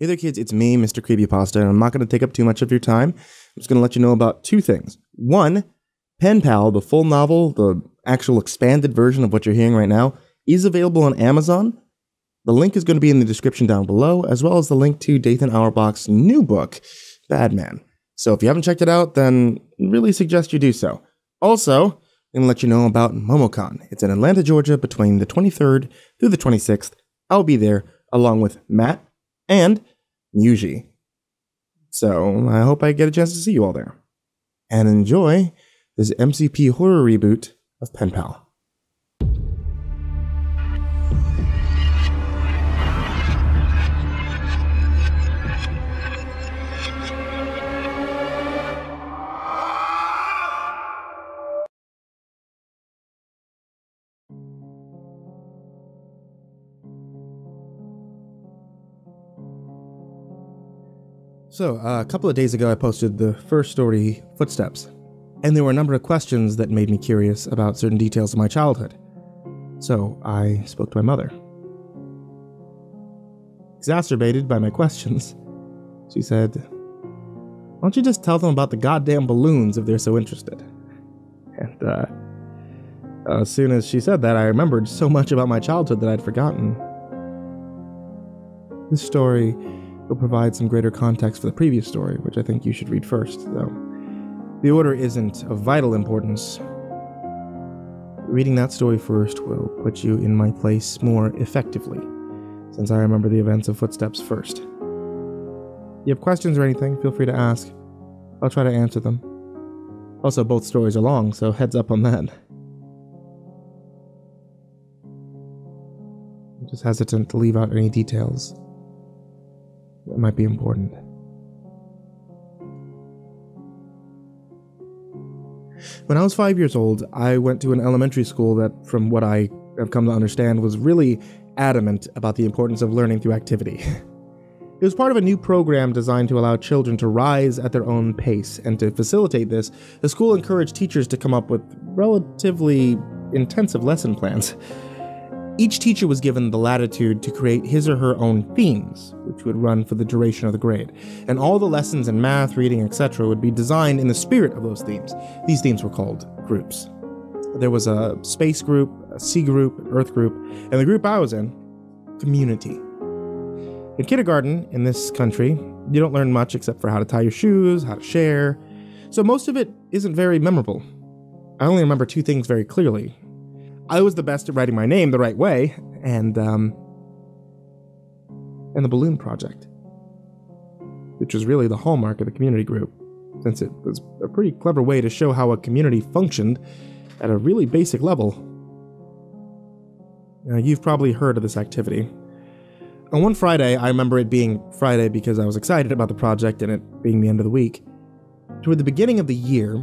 Hey there kids, it's me, Mr. Creepypasta, and I'm not going to take up too much of your time. I'm just going to let you know about two things. One, Penpal, the full novel, the actual expanded version of what you're hearing right now, is available on Amazon. The link is going to be in the description down below, as well as the link to Dathan Auerbach's new book, Bad Man. So if you haven't checked it out, then really suggest you do so. Also, I'm going to let you know about MomoCon. It's in Atlanta, Georgia, between the 23rd through the 26th. I'll be there, along with Matt and Yuji. So I hope I get a chance to see you all there. And enjoy this MCP horror reboot of Penpal. So, a couple of days ago I posted the first story, Footsteps, and there were a number of questions that made me curious about certain details of my childhood. So, I spoke to my mother. Exacerbated by my questions, she said, "Why don't you just tell them about the goddamn balloons if they're so interested?" And, as soon as she said that, I remembered so much about my childhood that I'd forgotten. This story will provide some greater context for the previous story, which I think you should read first, though. The order isn't of vital importance. Reading that story first will put you in my place more effectively, since I remember the events of Footsteps first. If you have questions or anything, feel free to ask. I'll try to answer them. Also, both stories are long, so heads up on that. I'm just hesitant to leave out any details that might be important. When I was 5 years old, I went to an elementary school that, from what I have come to understand, was really adamant about the importance of learning through activity. It was part of a new program designed to allow children to rise at their own pace, and to facilitate this, the school encouraged teachers to come up with relatively intensive lesson plans. Each teacher was given the latitude to create his or her own themes, which would run for the duration of the grade, and all the lessons in math, reading, etc. would be designed in the spirit of those themes. These themes were called groups. There was a space group, a sea group, an earth group, and the group I was in, community. In kindergarten, in this country, you don't learn much except for how to tie your shoes, how to share, so most of it isn't very memorable. I only remember two things very clearly. I was the best at writing my name the right way, and the balloon project, which was really the hallmark of the community group, since it was a pretty clever way to show how a community functioned at a really basic level. Now, you've probably heard of this activity. On one Friday, I remember it being Friday because I was excited about the project and it being the end of the week. Toward the beginning of the year,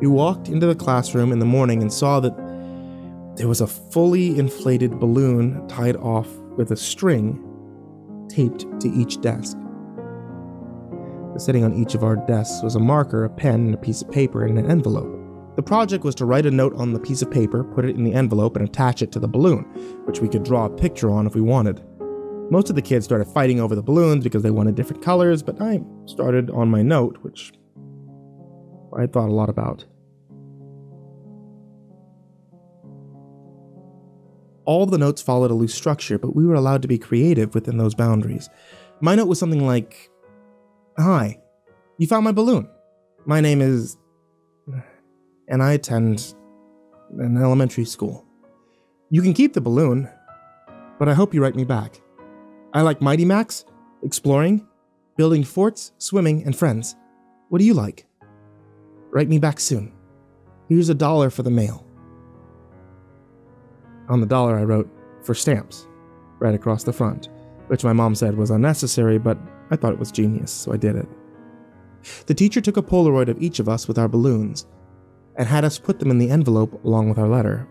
we walked into the classroom in the morning and saw that there was a fully inflated balloon tied off with a string taped to each desk. Sitting on each of our desks was a marker, a pen, and a piece of paper in an envelope. The project was to write a note on the piece of paper, put it in the envelope, and attach it to the balloon, which we could draw a picture on if we wanted. Most of the kids started fighting over the balloons because they wanted different colors, but I started on my note, which I thought a lot about. All the notes followed a loose structure, but we were allowed to be creative within those boundaries. My note was something like, "Hi, you found my balloon. My name is... and I attend an elementary school. You can keep the balloon, but I hope you write me back. I like Mighty Max, exploring, building forts, swimming, and friends. What do you like? Write me back soon. Here's $1 for the mail." On the dollar, I wrote, "For stamps," right across the front, which my mom said was unnecessary, but I thought it was genius, so I did it. The teacher took a Polaroid of each of us with our balloons, and had us put them in the envelope along with our letter.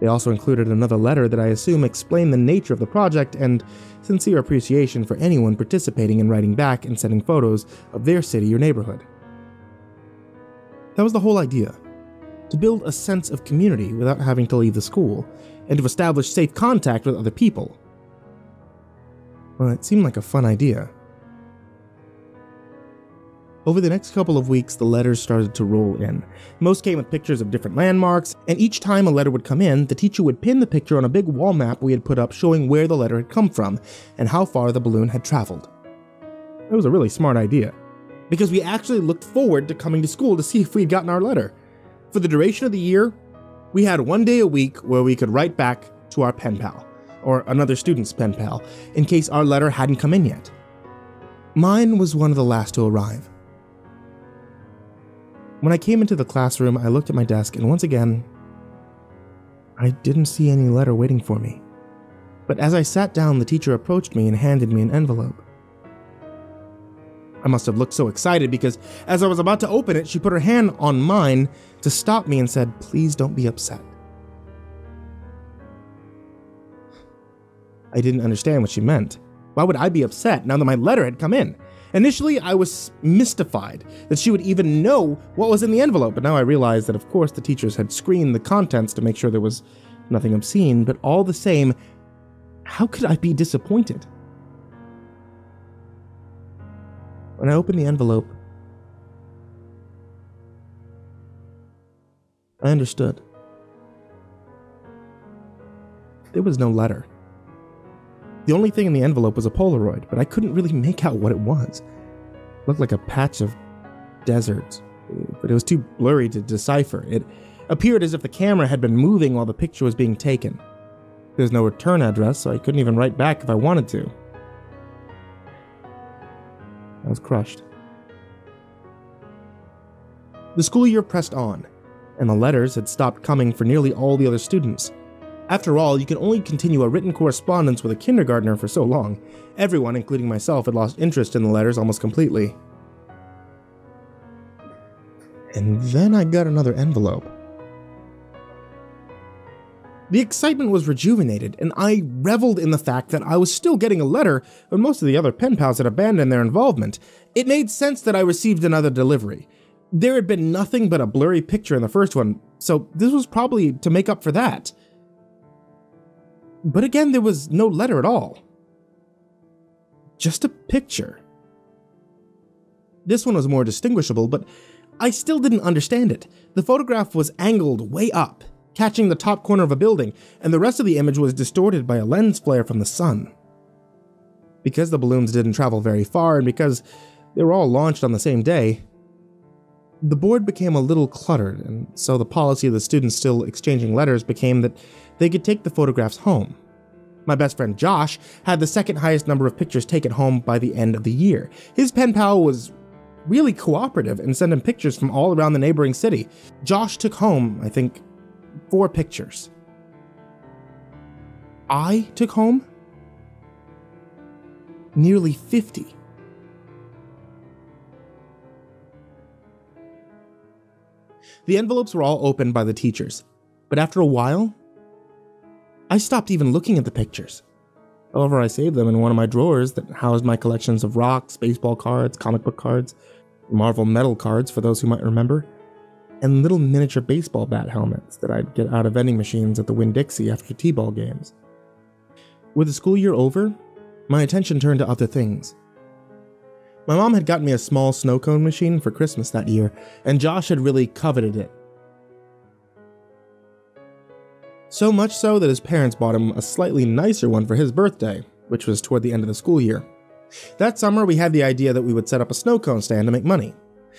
They also included another letter that I assume explained the nature of the project and sincere appreciation for anyone participating in writing back and sending photos of their city or neighborhood. That was the whole idea. To build a sense of community without having to leave the school, and to establish safe contact with other people. Well, it seemed like a fun idea. Over the next couple of weeks, the letters started to roll in. Most came with pictures of different landmarks, and each time a letter would come in, the teacher would pin the picture on a big wall map we had put up showing where the letter had come from and how far the balloon had traveled. It was a really smart idea, because we actually looked forward to coming to school to see if we had gotten our letter. For the duration of the year, we had one day a week where we could write back to our pen pal, or another student's pen pal, in case our letter hadn't come in yet. Mine was one of the last to arrive. When I came into the classroom, I looked at my desk, and once again, I didn't see any letter waiting for me. But as I sat down, the teacher approached me and handed me an envelope. I must have looked so excited because as I was about to open it, she put her hand on mine to stop me and said, "Please don't be upset." I didn't understand what she meant. Why would I be upset now that my letter had come in? Initially, I was mystified that she would even know what was in the envelope, but now I realized that, of course, the teachers had screened the contents to make sure there was nothing obscene, but all the same, how could I be disappointed? When I opened the envelope, I understood. There was no letter. The only thing in the envelope was a Polaroid, but I couldn't really make out what it was. It looked like a patch of desert, but it was too blurry to decipher. It appeared as if the camera had been moving while the picture was being taken. There was no return address, so I couldn't even write back if I wanted to. I was crushed. The school year pressed on, and the letters had stopped coming for nearly all the other students. After all, you can only continue a written correspondence with a kindergartner for so long. Everyone, including myself, had lost interest in the letters almost completely. And then I got another envelope. The excitement was rejuvenated, and I reveled in the fact that I was still getting a letter when most of the other pen pals had abandoned their involvement. It made sense that I received another delivery. There had been nothing but a blurry picture in the first one, so this was probably to make up for that. But again, there was no letter at all. Just a picture. This one was more distinguishable, but I still didn't understand it. The photograph was angled way up, catching the top corner of a building, and the rest of the image was distorted by a lens flare from the sun. Because the balloons didn't travel very far, and because they were all launched on the same day, the board became a little cluttered, and so the policy of the students still exchanging letters became that they could take the photographs home. My best friend Josh had the second highest number of pictures taken home by the end of the year. His pen pal was really cooperative and sent him pictures from all around the neighboring city. Josh took home, I think, 4 pictures. I took home nearly 50. The envelopes were all opened by the teachers, but after a while, I stopped even looking at the pictures. However, I saved them in one of my drawers that housed my collections of rocks, baseball cards, comic book cards, Marvel metal cards for those who might remember, and little miniature baseball bat helmets that I'd get out of vending machines at the Winn-Dixie after t-ball games. With the school year over, my attention turned to other things. My mom had gotten me a small snow cone machine for Christmas that year, and Josh had really coveted it. So much so that his parents bought him a slightly nicer one for his birthday, which was toward the end of the school year. That summer, we had the idea that we would set up a snow cone stand to make money.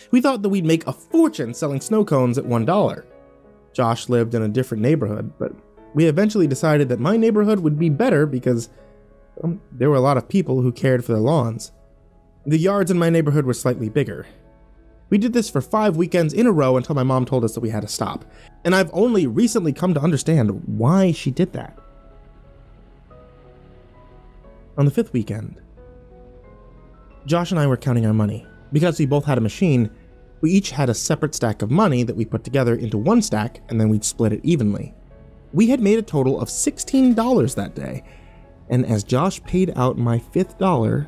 We thought that we'd make a fortune selling snow cones at $1. Josh lived in a different neighborhood, but we eventually decided that my neighborhood would be better because there were a lot of people who cared for their lawns. The yards in my neighborhood were slightly bigger. We did this for 5 weekends in a row until my mom told us that we had to stop, and I've only recently come to understand why she did that. On the 5th weekend, Josh and I were counting our money. Because we both had a machine, we each had a separate stack of money that we put together into one stack, and then we'd split it evenly. We had made a total of $16 that day, and as Josh paid out my 5th dollar,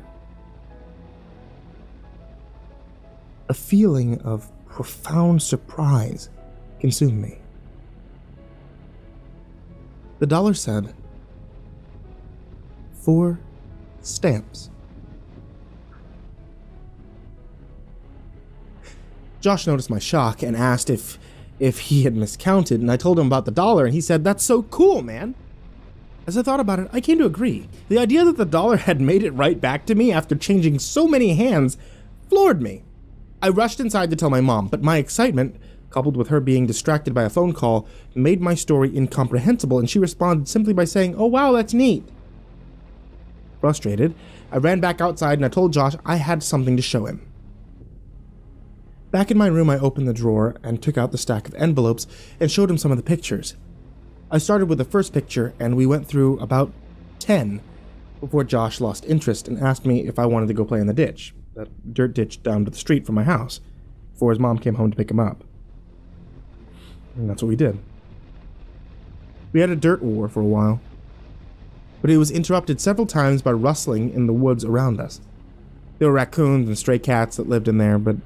a feeling of profound surprise consumed me. The dollar said, 4 stamps. Josh noticed my shock and asked if he had miscounted, and I told him about the dollar, and he said, "That's so cool, man." As I thought about it, I came to agree. The idea that the dollar had made it right back to me after changing so many hands floored me. I rushed inside to tell my mom, but my excitement, coupled with her being distracted by a phone call, made my story incomprehensible, and she responded simply by saying, "Oh wow, that's neat." Frustrated, I ran back outside and I told Josh I had something to show him. Back in my room, I opened the drawer and took out the stack of envelopes and showed him some of the pictures. I started with the first picture, and we went through about 10 before Josh lost interest and asked me if I wanted to go play in the ditch, that dirt ditch down to the street from my house, before his mom came home to pick him up. And that's what we did. We had a dirt war for a while, but it was interrupted several times by rustling in the woods around us. There were raccoons and stray cats that lived in there, but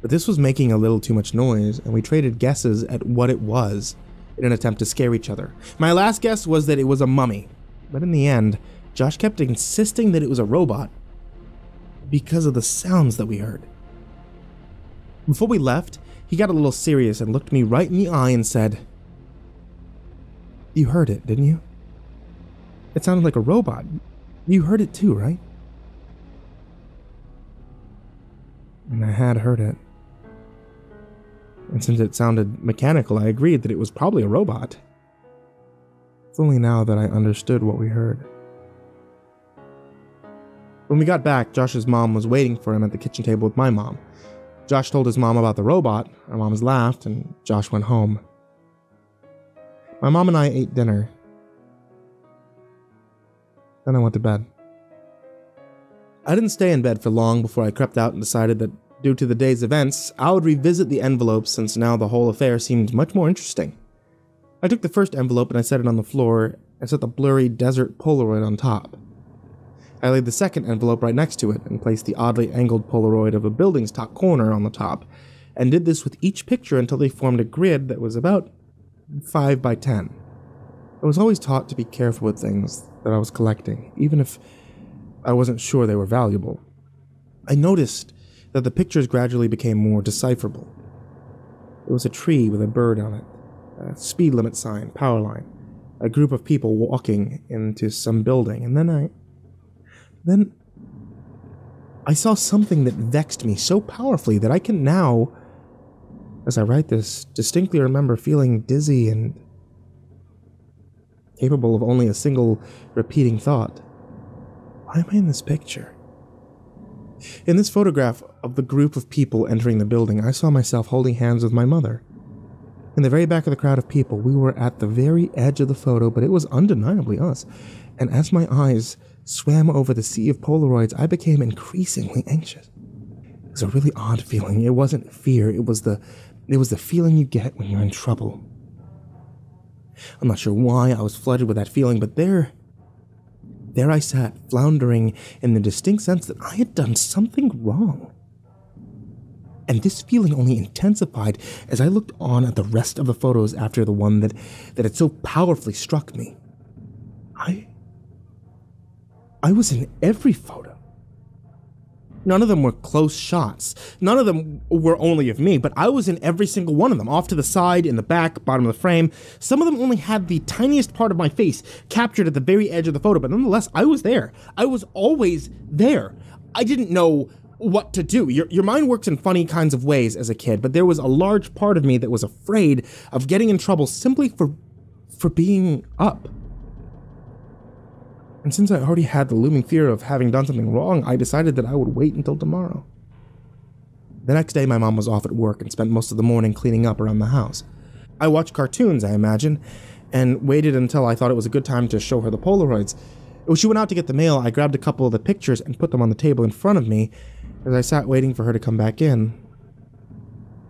this was making a little too much noise, and we traded guesses at what it was in an attempt to scare each other. My last guess was that it was a mummy, but in the end, Josh kept insisting that it was a robot because of the sounds that we heard. Before we left, he got a little serious and looked me right in the eye and said, "You heard it, didn't you? It sounded like a robot. You heard it too, right?" And I had heard it. And since it sounded mechanical, I agreed that it was probably a robot. It's only now that I understood what we heard. When we got back, Josh's mom was waiting for him at the kitchen table with my mom. Josh told his mom about the robot, our moms laughed, and Josh went home. My mom and I ate dinner. Then I went to bed. I didn't stay in bed for long before I crept out and decided that, due to the day's events, I would revisit the envelopes since now the whole affair seemed much more interesting. I took the first envelope and I set it on the floor and set the blurry desert Polaroid on top. I laid the second envelope right next to it and placed the oddly angled Polaroid of a building's top corner on the top, and did this with each picture until they formed a grid that was about 5 by 10. I was always taught to be careful with things that I was collecting, even if I wasn't sure they were valuable. I noticed that the pictures gradually became more decipherable. It was a tree with a bird on it, a speed limit sign, power line, a group of people walking into some building, and then I saw something that vexed me so powerfully that I can now, as I write this, distinctly remember feeling dizzy and capable of only a single repeating thought. Why am I in this picture? In this photograph of the group of people entering the building, I saw myself holding hands with my mother. In the very back of the crowd of people, we were at the very edge of the photo, but it was undeniably us. And as my eyes swam over the sea of Polaroids, I became increasingly anxious. It was a really odd feeling. It wasn't fear. It was the feeling you get when you're in trouble. I'm not sure why I was flooded with that feeling, but there I sat, floundering in the distinct sense that I had done something wrong. And this feeling only intensified as I looked on at the rest of the photos after the one that had so powerfully struck me. I was in every photo. None of them were close shots. None of them were only of me, but I was in every single one of them, off to the side, in the back, bottom of the frame. Some of them only had the tiniest part of my face captured at the very edge of the photo, but nonetheless, I was there. I was always there. I didn't know what to do. Your mind works in funny kinds of ways as a kid, but there was a large part of me that was afraid of getting in trouble simply for being up. And since I already had the looming fear of having done something wrong, I decided that I would wait until tomorrow. The next day, my mom was off at work and spent most of the morning cleaning up around the house. I watched cartoons, I imagine, and waited until I thought it was a good time to show her the Polaroids. When she went out to get the mail, I grabbed a couple of the pictures and put them on the table in front of me as I sat waiting for her to come back in.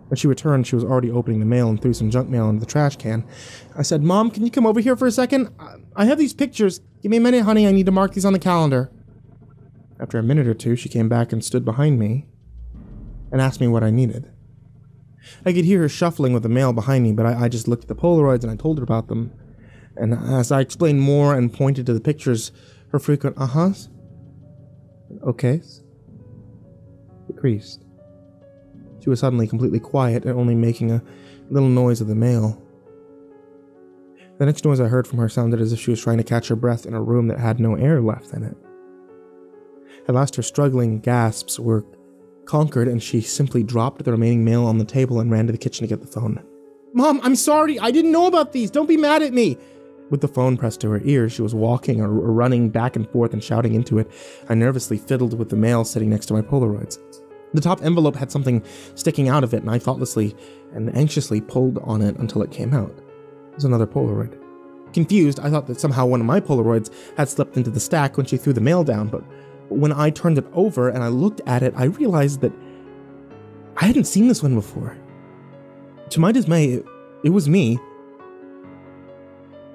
When she returned, she was already opening the mail and threw some junk mail into the trash can. I said, "Mom, can you come over here for a second? I have these pictures. Give me a minute, honey. I need to mark these on the calendar." After a minute or two, she came back and stood behind me and asked me what I needed. I could hear her shuffling with the mail behind me, but I just looked at the Polaroids and I told her about them. and as I explained more and pointed to the pictures, her frequent uh-huhs, okays, decreased. She was suddenly completely quiet and only making a little noise of the mail. The next noise I heard from her sounded as if she was trying to catch her breath in a room that had no air left in it. At last her struggling gasps were conquered and she simply dropped the remaining mail on the table and ran to the kitchen to get the phone. "Mom, I'm sorry, I didn't know about these, don't be mad at me!" With the phone pressed to her ear, she was walking or running back and forth and shouting into it. I nervously fiddled with the mail sitting next to my Polaroids. The top envelope had something sticking out of it, and I thoughtlessly and anxiously pulled on it until it came out. It was another Polaroid. Confused, I thought that somehow one of my Polaroids had slipped into the stack when she threw the mail down, but when I turned it over and I looked at it, I realized that I hadn't seen this one before. To my dismay, it was me.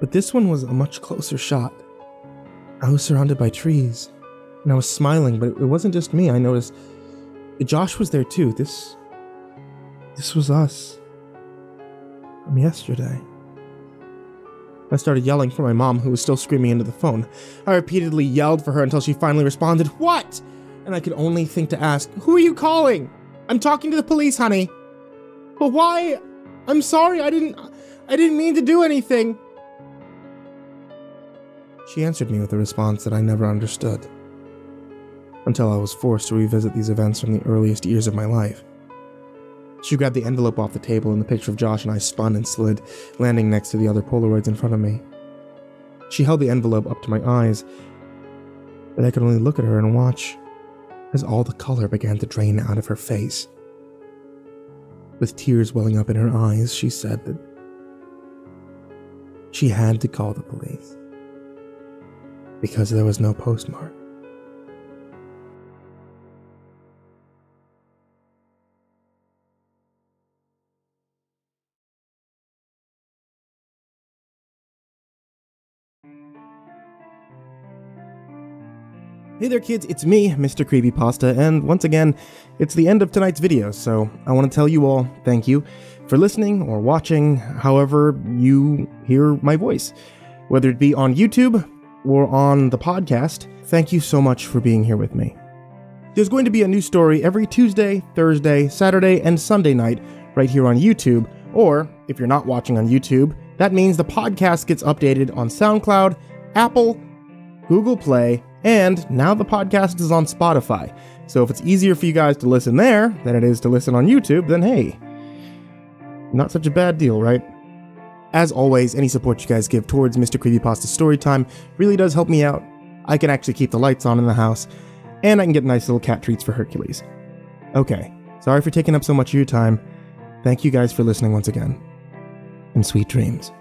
But this one was a much closer shot. I was surrounded by trees, and I was smiling, but it wasn't just me. I noticed Josh was there too. This was us. From yesterday. I started yelling for my mom, who was still screaming into the phone. I repeatedly yelled for her until she finally responded, "What?" And I could only think to ask, "Who are you calling?" "I'm talking to the police, honey." "But why? I'm sorry, I didn't mean to do anything." She answered me with a response that I never understood, until I was forced to revisit these events from the earliest years of my life. She grabbed the envelope off the table, and the picture of Josh and I spun and slid, landing next to the other Polaroids in front of me. She held the envelope up to my eyes, but I could only look at her and watch as all the color began to drain out of her face. With tears welling up in her eyes, she said that she had to call the police because there was no postmark. Hey there kids, it's me, Mr. Creepypasta, and once again, it's the end of tonight's video, so I want to tell you all thank you for listening or watching, however you hear my voice. Whether it be on YouTube or on the podcast, thank you so much for being here with me. There's going to be a new story every Tuesday, Thursday, Saturday, and Sunday night right here on YouTube, or if you're not watching on YouTube, that means the podcast gets updated on SoundCloud, Apple, Google Play, and now the podcast is on Spotify, so if it's easier for you guys to listen there than it is to listen on YouTube, then hey, not such a bad deal, right? As always, any support you guys give towards Mr. Creepypasta Storytime really does help me out. I can actually keep the lights on in the house, and I can get nice little cat treats for Hercules. Okay, sorry for taking up so much of your time. Thank you guys for listening once again, and sweet dreams.